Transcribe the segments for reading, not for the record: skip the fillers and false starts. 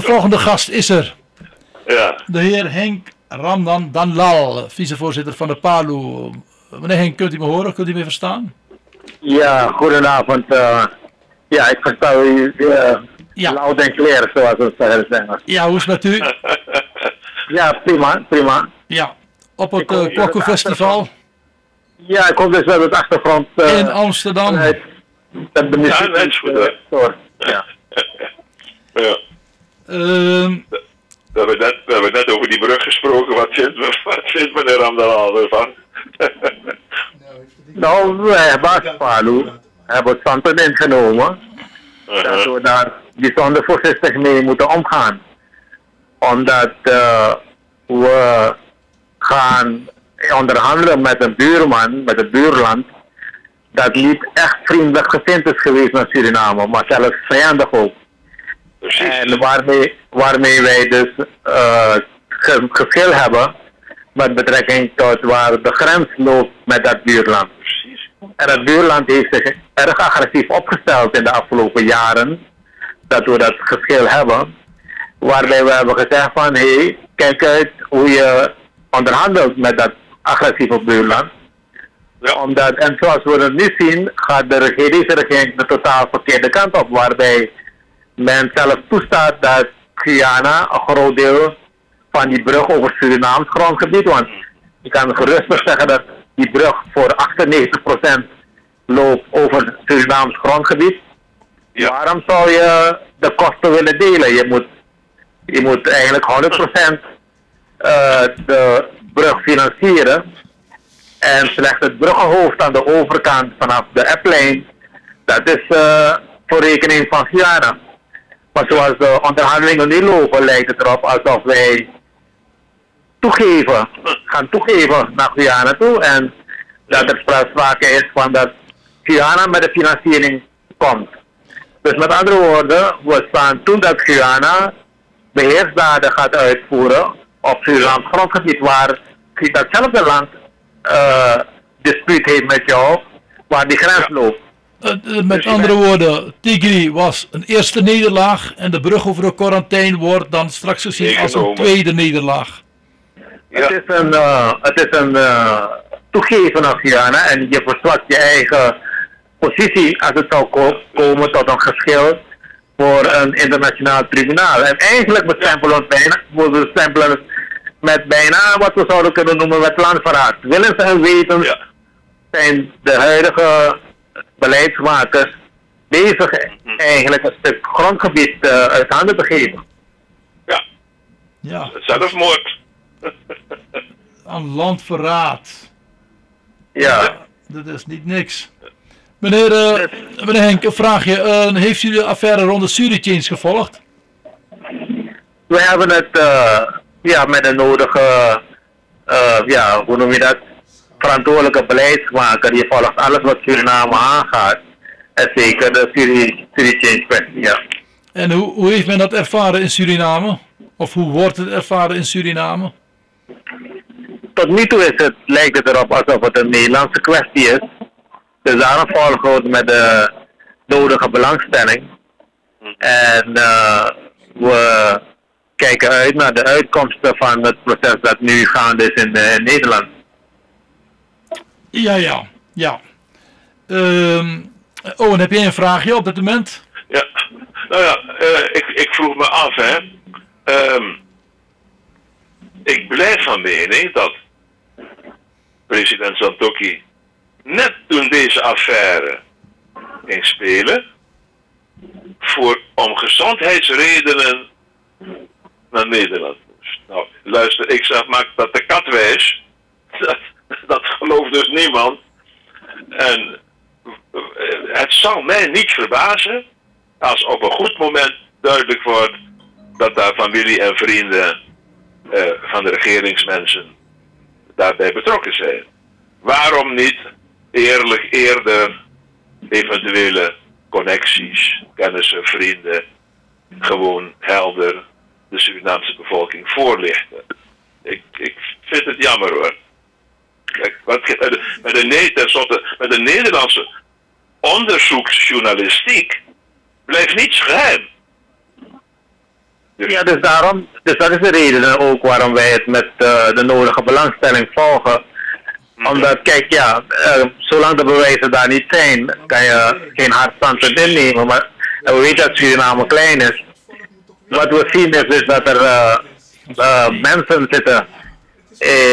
De volgende gast is er. Ja. De heer Henk Ramnandanlal, vicevoorzitter van de PALU. Meneer Henk, kunt u me horen? Kunt u me verstaan? Ja, goedenavond. Ja, ik versta u loud en clear, zoals we het zeggen. Ja, hoe is het met u? Ja, prima, prima. Ja, op het Kwakoe Festival. Ja, ik kom dus uit het achtergrond. In Amsterdam. Met de muziek. Ja, ja. Ja. We hebben net over die brug gesproken. Wat vindt meneer Ramnandanlal ervan? Nou, we hebben als PALU het standpunt ingenomen dat we daar bijzonder voorzichtig mee moeten omgaan. Omdat we gaan onderhandelen met een buurman, met een buurland, dat niet echt vriendelijk gezind is geweest naar Suriname, maar zelfs vijandig ook. Precies. En waarmee wij dus geschil hebben met betrekking tot waar de grens loopt met dat buurland. Precies. En dat buurland heeft zich erg agressief opgesteld in de afgelopen jaren, dat we dat geschil hebben, waarbij we hebben gezegd van, hé, kijk uit hoe je onderhandelt met dat agressieve buurland. Ja. En zoals we het nu zien, gaat deze regering de totaal verkeerde kant op, waarbij men zelf toestaat dat Guyana een groot deel van die brug over Surinaams grondgebied, want je kan gerustig zeggen dat die brug voor 98% loopt over Surinaams grondgebied. Ja. Waarom zou je de kosten willen delen? Je moet eigenlijk 100% de brug financieren en slechts het bruggenhoofd aan de overkant vanaf de App-lijn, dat is voor rekening van Guyana. Maar zoals de onderhandelingen nu lopen, lijkt het erop alsof wij gaan toegeven naar Guyana toe en dat er sprake is van dat Guyana met de financiering komt. Dus met andere woorden, we staan toen dat Guyana beheersdaden gaat uitvoeren op Surinaams grondgebied, waar datzelfde land dispuut heeft met jou, waar die grens loopt. Met andere woorden, Tigri was een eerste nederlaag en de brug over de Corantijn wordt dan straks gezien als een tweede nederlaag. Ja. Het is een toegeven aan Guyana en je verzwakt je eigen positie als het zou komen tot een geschil voor een internationaal tribunaal. En eigenlijk bestempelen we het met bijna wat we zouden kunnen noemen met landverraad. Willens en wetens zijn de huidige beleidsmakers bezig eigenlijk een stuk grondgebied uit handen te geven. Ja, zelfmoord. Aan landverraad. Ja. Dat is niet niks. Meneer Henk, een vraagje. Heeft u de affaire rond de SuriChange gevolgd? We hebben het met de nodige, hoe noem je dat, verantwoordelijke beleidsmaker. Je volgt alles wat Suriname aangaat. En zeker de SuriChange kwestie, ja. En hoe heeft men dat ervaren in Suriname? Of hoe wordt het ervaren in Suriname? Tot nu toe lijkt het erop alsof het een Nederlandse kwestie is. Dus daarom volgen we het met de nodige belangstelling. En we kijken uit naar de uitkomsten van het proces dat nu gaande is in Nederland. Ja. En heb jij een vraagje op dit moment? Ja, nou ja, ik vroeg me af, hè. Ik blijf van mening dat president Santokhi net toen deze affaire ging spelen, om gezondheidsredenen naar Nederland moest. Nou, luister, ik zeg, maak dat de kat wijs. Dat gelooft dus niemand. En het zou mij niet verbazen als op een goed moment duidelijk wordt dat daar familie en vrienden van de regeringsmensen daarbij betrokken zijn. Waarom niet eerlijk eerder eventuele connecties, kennissen, vrienden, gewoon helder de Surinaamse bevolking voorlichten? Ik vind het jammer, hoor. Kijk, met de Nederlandse onderzoeksjournalistiek blijft niets geheim. Dus... Ja, dus daarom, dus dat is de reden ook waarom wij het met de nodige belangstelling volgen. Omdat, kijk, ja, zolang de bewijzen daar niet zijn, kan je geen hard standpunt innemen. Maar we weten dat Suriname klein is. Wat we zien is dus dat er mensen zitten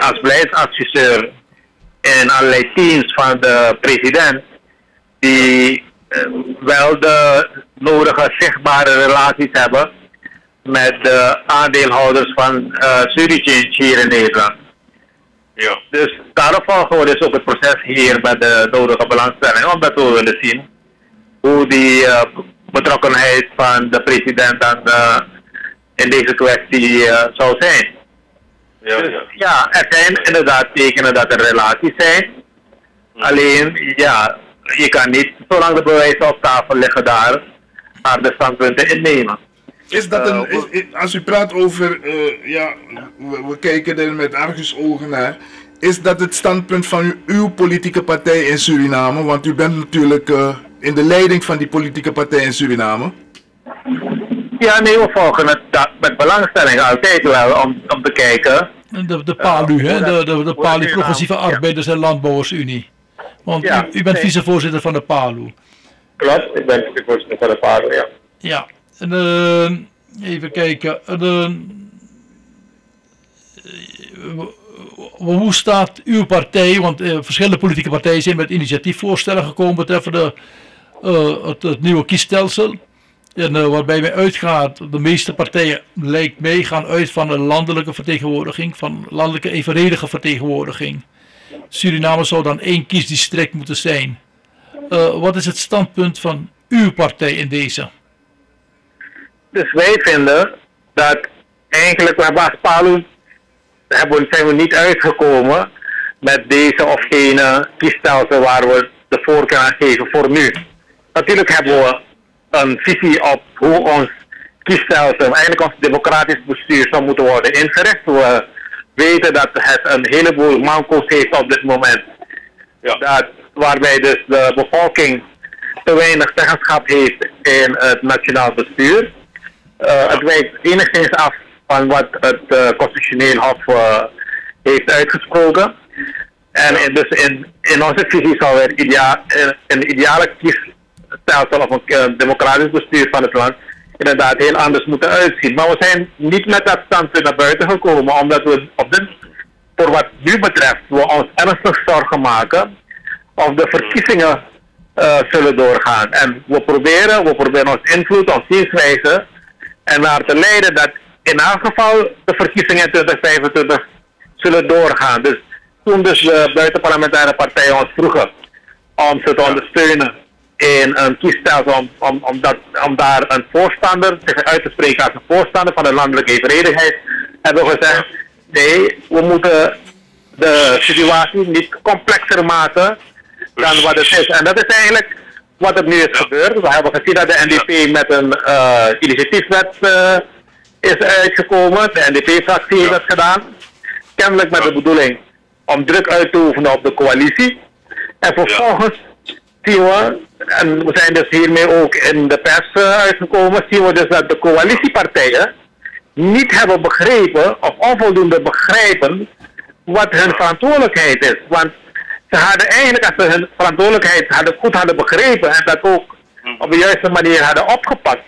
als beleidsadviseur in allerlei teams van de president, die wel de nodige zichtbare relaties hebben met de aandeelhouders van SuriChange hier in Nederland. Ja. Dus daarom volgen we dus ook het proces hier met de nodige belangstelling, omdat we willen zien hoe die betrokkenheid van de president dan in deze kwestie zou zijn. Ja, dus, ja, er zijn inderdaad tekenen dat er relaties zijn. Ja. Alleen, ja, je kan niet, zolang de bewijzen op tafel liggen, daar harde standpunten innemen. Is dat een, als u praat over, ja, we kijken er met argusogen naar, is dat het standpunt van uw politieke partij in Suriname? Want u bent natuurlijk in de leiding van die politieke partij in Suriname. Ja, nee, we volgen het met belangstelling altijd wel om te kijken. De PALU, hè? De PALU, Progressieve Arbeiders- en Landbouwersunie. Want ja, u bent vicevoorzitter van de PALU. Klopt, ik ben vicevoorzitter van de PALU, ja. Ja. En, even kijken, hoe staat uw partij, want verschillende politieke partijen zijn met initiatiefvoorstellen gekomen betreffende het nieuwe kiesstelsel. En waarbij men uitgaat, de meeste partijen lijkt mij gaan uit van een landelijke vertegenwoordiging, van landelijke evenredige vertegenwoordiging. Suriname zou dan 1 kiesdistrict moeten zijn. Wat is het standpunt van uw partij in deze? Dus wij vinden dat eigenlijk naar basis PALU zijn we niet uitgekomen met deze of gene kiesstelsel waar we de voorkeur aan geven voor nu. Natuurlijk hebben we een visie op hoe ons kiesstelsel, eigenlijk ons democratisch bestuur, zou moeten worden ingericht. We weten dat het een heleboel manco's heeft op dit moment. Ja. Waarbij dus de bevolking te weinig zeggenschap heeft in het nationaal bestuur. Het wijkt enigszins af van wat het Constitutioneel Hof heeft uitgesproken. En dus in onze visie zou er een ideale kiesstelsel of een democratisch bestuur van het land inderdaad heel anders moeten uitzien. Maar we zijn niet met dat standpunt naar buiten gekomen, omdat we op dit, voor wat nu betreft, we ons ernstig zorgen maken of de verkiezingen zullen doorgaan. En we proberen ons invloed, ons zienswijze en naar te leiden dat in elk geval de verkiezingen in 2025 zullen doorgaan. Dus toen de buitenparlementaire partijen ons vroegen om ze te ondersteunen in een kiesstelsel, om daar een voorstander zich uit te spreken als een voorstander van de landelijke evenredigheid, hebben we gezegd, nee, we moeten de situatie niet complexer maken dan wat het is. En dat is eigenlijk wat er nu is gebeurd. We hebben gezien dat de NDP met een initiatiefwet is uitgekomen. De NDP-fractie heeft dat gedaan. Kennelijk met de bedoeling om druk uit te oefenen op de coalitie. En vervolgens zien we, en we zijn dus hiermee ook in de pers uitgekomen, zien we dus dat de coalitiepartijen niet hebben begrepen of onvoldoende begrijpen wat hun verantwoordelijkheid is. Want ze hadden eigenlijk, als ze hun verantwoordelijkheid goed hadden begrepen en dat ook op de juiste manier hadden opgepakt,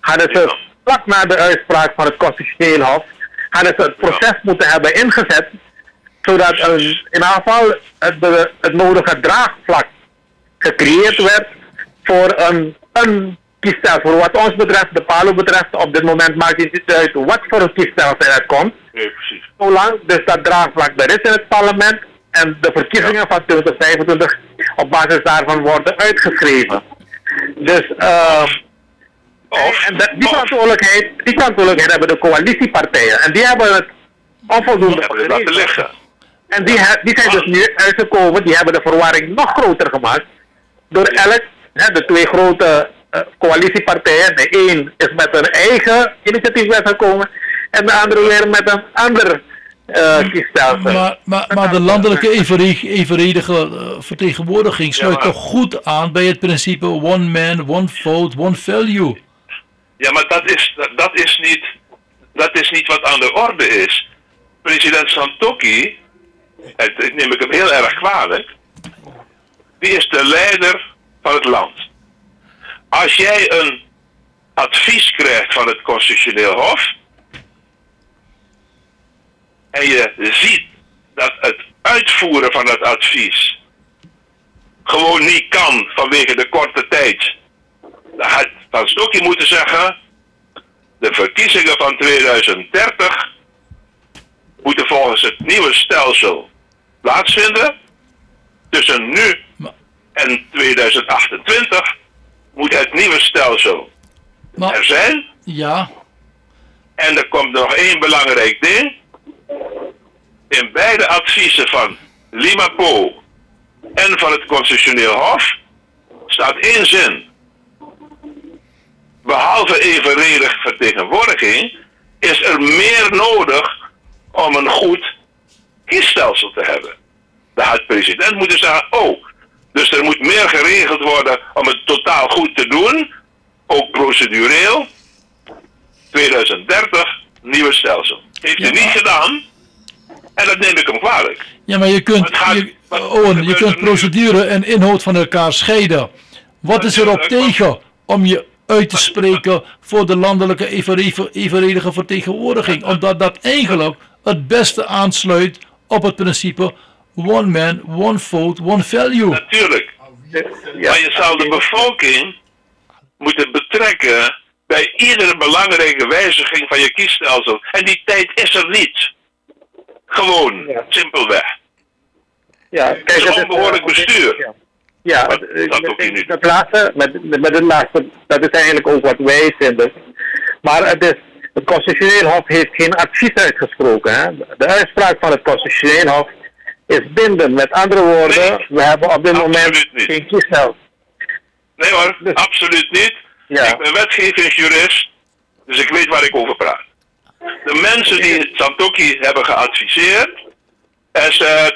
hadden ze vlak na de uitspraak van het Constitutioneel Hof, hadden ze het proces moeten hebben ingezet, zodat in aanval het nodige draagvlak gecreëerd werd voor een kiesstelsel. Voor wat ons betreft, de PALU betreft, op dit moment maakt het niet uit wat voor een kiesstelsel er komt. Nee, precies. Zolang dus dat draagvlak er is in het parlement, en de verkiezingen van 2025 op basis daarvan worden uitgeschreven. Dus die verantwoordelijkheid hebben de coalitiepartijen. En die hebben het onvoldoende begrepen. En die zijn dus nu uitgekomen, die hebben de verwarring nog groter gemaakt. Door de 2 grote coalitiepartijen. De een is met hun eigen initiatiefwet gekomen en de andere weer met een ander. Maar de landelijke evenredige vertegenwoordiging sluit toch goed aan bij het principe one man, one vote, one value. Ja, maar dat is niet wat aan de orde is. President Santokhi, dat neem ik hem heel erg kwalijk, die is de leider van het land. Als jij een advies krijgt van het Constitutioneel Hof en je ziet dat het uitvoeren van dat advies gewoon niet kan vanwege de korte tijd, dan had Van Santokhi moeten zeggen: de verkiezingen van 2030 moeten volgens het nieuwe stelsel plaatsvinden. Tussen nu en 2028 moet het nieuwe stelsel er zijn. Ja. En er komt nog één belangrijk ding. In beide adviezen van Limapo en van het Constitutioneel Hof staat één zin: behalve evenredig vertegenwoordiging is er meer nodig om een goed kiesstelsel te hebben. Dan had de president moeten zeggen: oh, dus er moet meer geregeld worden om het totaal goed te doen, ook procedureel. 2030, nieuwe stelsel. Heeft hij niet gedaan, en dat neem ik hem kwalijk. Ja, maar je kunt, je kunt procedure en inhoud van elkaar scheiden. Wat is er op tegen om je uit te spreken voor de landelijke evenredige vertegenwoordiging, omdat dat eigenlijk het beste aansluit op het principe one man, one vote, one value. Natuurlijk. Maar je zou de bevolking moeten betrekken bij iedere belangrijke wijziging van je kiesstelsel. En die tijd is er niet. Gewoon, simpelweg. Ja, kijk, het is een onbehoorlijk bestuur. Ja, met het laatste, dat is eigenlijk ook wat wij vinden. Maar het Constitutioneel Hof heeft geen advies uitgesproken. Hè? De uitspraak van het Constitutioneel Hof is bindend. Met andere woorden, we hebben op dit moment geen kiesstelsel. Nee hoor, dus, absoluut niet. Ja. Ik ben wetgevingsjurist, dus ik weet waar ik over praat. De mensen die Santokhi hebben geadviseerd, Esset,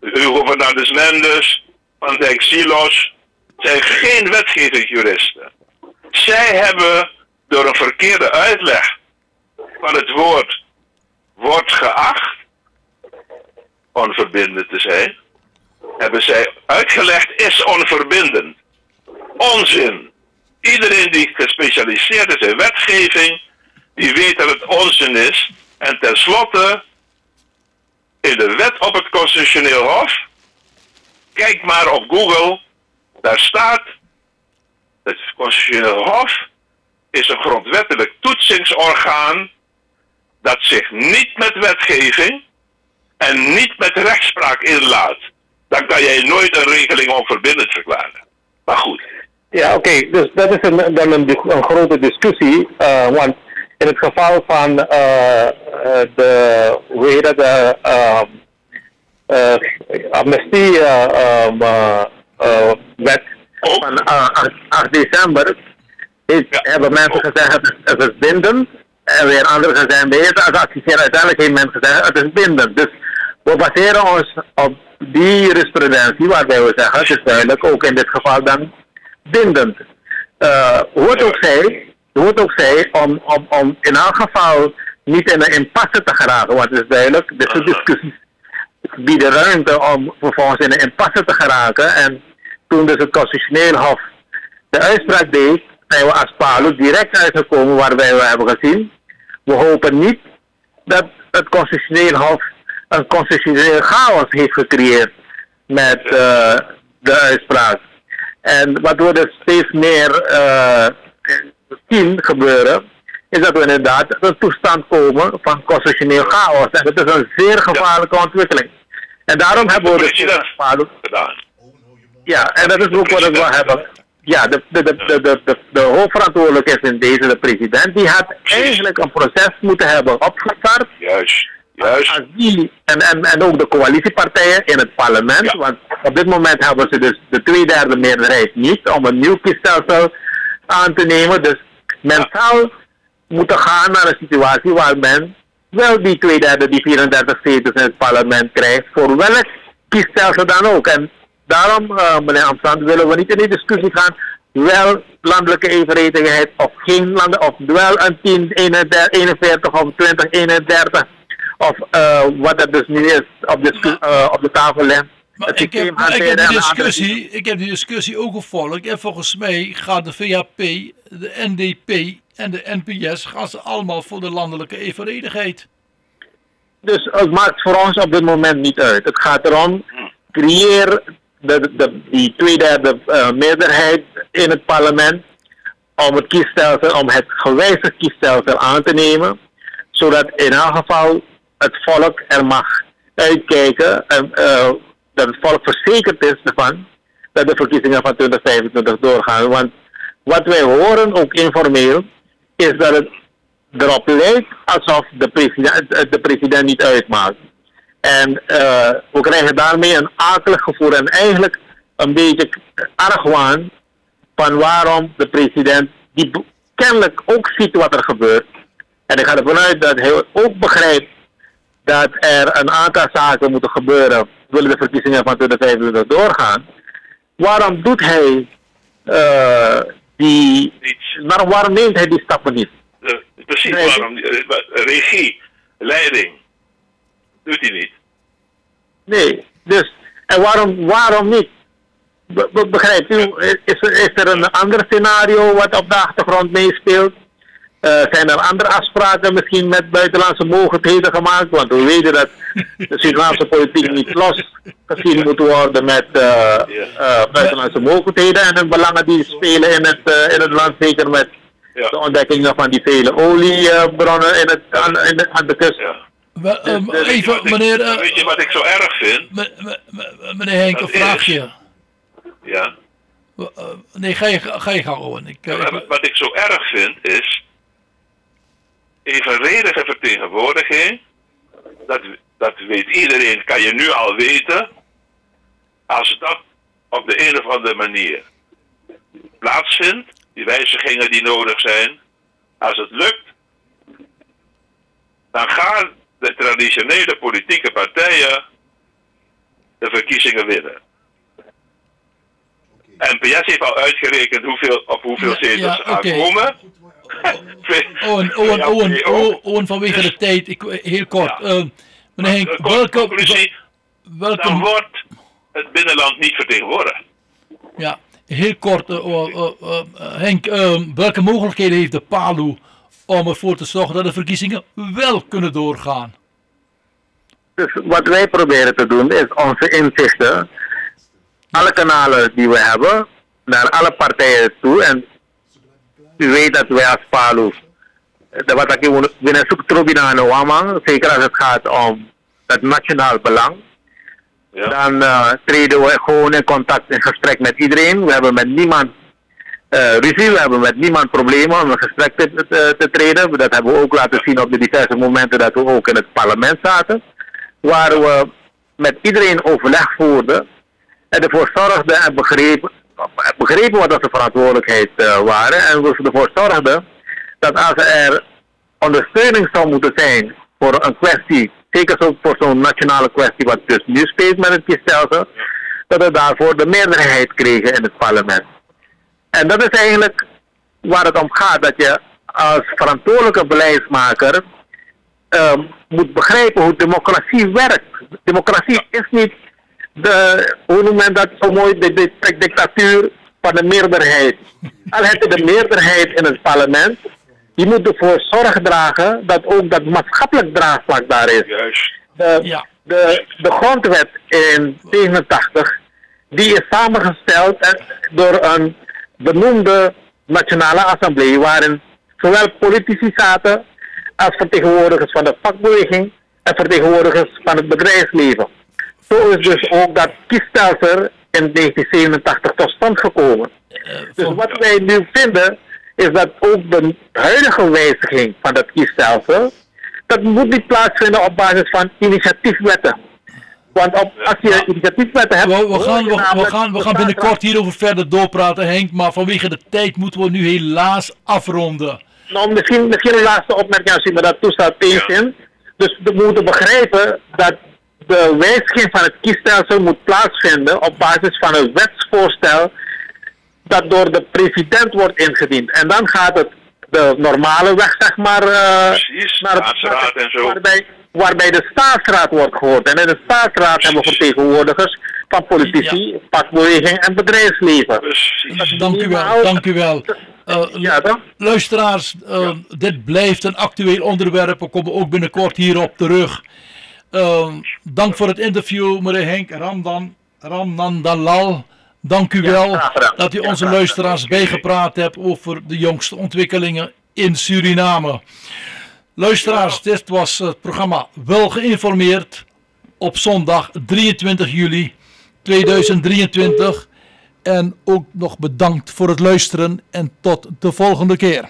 Hugo Fernandez Mendes, Van Dijk Silos, zijn geen wetgevingsjuristen. Zij hebben door een verkeerde uitleg van het woord wordt geacht onverbindend te zijn, hebben zij uitgelegd is onverbindend. Onzin. Iedereen die gespecialiseerd is in wetgeving, die weet dat het onzin is. En tenslotte, in de wet op het Constitutioneel Hof, kijk maar op Google, daar staat: het Constitutioneel Hof is een grondwettelijk toetsingsorgaan dat zich niet met wetgeving en niet met rechtspraak inlaat. Dan kan jij nooit een regeling onverbindend verklaren. Maar goed. Ja, oké, dus dat is dan een grote discussie, want in het geval van amnestie-wet van 8 december hebben mensen gezegd het is bindend en weer anderen gezegd uiteindelijk heeft men gezegd het is bindend. Dus we baseren ons op die jurisprudentie waarbij we zeggen het is duidelijk ook in dit geval dan bindend. Hoe het ook zij om in elk geval niet in een impasse te geraken, want het is duidelijk, dit soort discussies bieden ruimte om vervolgens in een impasse te geraken. En toen dus het Constitutioneel Hof de uitspraak deed, zijn we als PALU direct uitgekomen waarbij we hebben gezien: we hopen niet dat het Constitutioneel Hof een constitutioneel chaos heeft gecreëerd met de uitspraak. En wat we dus steeds meer zien gebeuren, is dat we inderdaad een toestand komen van constitutioneel chaos. En dat is een zeer gevaarlijke ontwikkeling. En daarom hebben we het gedaan. Ja, en dat is ook wat we hebben. Ja, de hoofdverantwoordelijke is in deze de president. Die had eigenlijk een proces moeten hebben opgestart. Juist. En ook de coalitiepartijen in het parlement. Ja. Want op dit moment hebben ze dus de 2/3 meerderheid niet om een nieuw kiesstelsel aan te nemen. Dus men zou moeten gaan naar een situatie waar men wel die 2/3, die 34 zetels in het parlement krijgt, voor welk kiesstelsel dan ook. En daarom, meneer Amstand, willen we niet in die discussie gaan wel landelijke evenredigheid of geen landen, of wel een 1041 of 2031 of wat dat dus nu is op de tafel ligt. Ik heb die discussie ook gevolgd en volgens mij gaat de VHP, de NDP en de NPS gaan ze allemaal voor de landelijke evenredigheid. Dus het maakt voor ons op dit moment niet uit. Het gaat erom, creëer die tweederde meerderheid in het parlement om het kiesstelsel, om het gewijzigd kiesstelsel aan te nemen, zodat in elk geval het volk er mag uitkijken en dat het volk verzekerd is ervan dat de verkiezingen van 2025 doorgaan. Want wat wij horen, ook informeel, is dat het erop lijkt alsof de president niet uitmaakt. En we krijgen daarmee een akelig gevoel en eigenlijk een beetje argwaan van waarom de president, die kennelijk ook ziet wat er gebeurt. En ik ga ervan uit dat hij ook begrijpt dat er een aantal zaken moeten gebeuren, willen de verkiezingen van 2025 doorgaan. Waarom doet hij waarom neemt hij die stappen niet? Precies, nee, waarom? Regie, leiding, doet hij niet. Nee, dus, en waarom niet? Begrijpt u, is er een ander scenario wat op de achtergrond meespeelt? Zijn er andere afspraken misschien met buitenlandse mogelijkheden gemaakt? Want we weten dat de Surinaamse politiek niet los gezien moet worden met buitenlandse mogelijkheden en hun belangen die spelen in het land, zeker met de ontdekkingen van die vele oliebronnen aan de kust. Ja. Weet je wat ik zo erg vind? Meneer Henk, een vraagje. Ja? Nee, ga je gaan, Owen. Wat ik zo erg vind is evenredige vertegenwoordiging, dat weet iedereen, kan je nu al weten, als dat op de een of andere manier plaatsvindt, die wijzigingen die nodig zijn, als het lukt, dan gaan de traditionele politieke partijen de verkiezingen winnen. NPS heeft al uitgerekend op hoeveel zetels ze aankomen. Owen, vanwege de tijd, heel kort. Ja. Meneer Henk, welke dan wordt het binnenland niet vertegenwoordigd. Ja, heel kort, Henk, welke mogelijkheden heeft de PALU om ervoor te zorgen dat de verkiezingen wel kunnen doorgaan? Dus wat wij proberen te doen is onze inzichten, alle kanalen die we hebben, naar alle partijen toe. En u weet dat wij als PALU, wat ik wil zoeken naar de WAMA, zeker als het gaat om het nationaal belang. Ja. Dan treden we gewoon in contact, in gesprek met iedereen. We hebben met niemand ruzie, we hebben met niemand problemen om in gesprek te treden. Dat hebben we ook laten zien op de diverse momenten dat we ook in het parlement zaten. Waar we met iedereen overleg voerden en ervoor zorgden en begrepen wat onze verantwoordelijkheid waren. En we ervoor zorgden dat als er ondersteuning zou moeten zijn voor een kwestie, zeker ook voor zo'n nationale kwestie wat dus nu speelt met het kiesstelsel, dat we daarvoor de meerderheid kregen in het parlement. En dat is eigenlijk waar het om gaat, dat je als verantwoordelijke beleidsmaker moet begrijpen hoe democratie werkt. Democratie is niet hoe noemt men dat zo mooi, de dictatuur van de meerderheid. Al heb je de meerderheid in het parlement, je moet ervoor zorg dragen dat ook dat maatschappelijk draagvlak daar is. Juist. De grondwet in 1987, die is samengesteld door een benoemde nationale assemblee, waarin zowel politici zaten als vertegenwoordigers van de vakbeweging en vertegenwoordigers van het bedrijfsleven. Zo is dus ook dat kiesstelsel in 1987 tot stand gekomen. Dus wat wij nu vinden is dat ook de huidige wijziging van dat kiesstelsel, dat moet niet plaatsvinden op basis van initiatiefwetten. Want als je initiatiefwetten hebt... We gaan binnenkort hierover verder doorpraten, Henk, maar vanwege de tijd moeten we nu helaas afronden. Nou, misschien een laatste opmerking als je me dat toestaat tegenzin. Dus we moeten begrijpen dat de wijziging van het kiesstelsel moet plaatsvinden op basis van een wetsvoorstel dat door de president wordt ingediend. En dan gaat het de normale weg, zeg maar, precies, naar de staatsraad en zo. Waarbij de staatsraad wordt gehoord. En in de staatsraad hebben we vertegenwoordigers van politici, vakbeweging en bedrijfsleven. Dank u wel, dank u wel. Luisteraars, dit blijft een actueel onderwerp. We komen ook binnenkort hierop terug. Dank voor het interview, meneer Henk Ramnandanlal. Dank u wel dat u onze luisteraars bijgepraat hebt over de jongste ontwikkelingen in Suriname. Luisteraars, dit was het programma Welgeïnformeerd op zondag 23 juli 2023. En ook nog bedankt voor het luisteren en tot de volgende keer.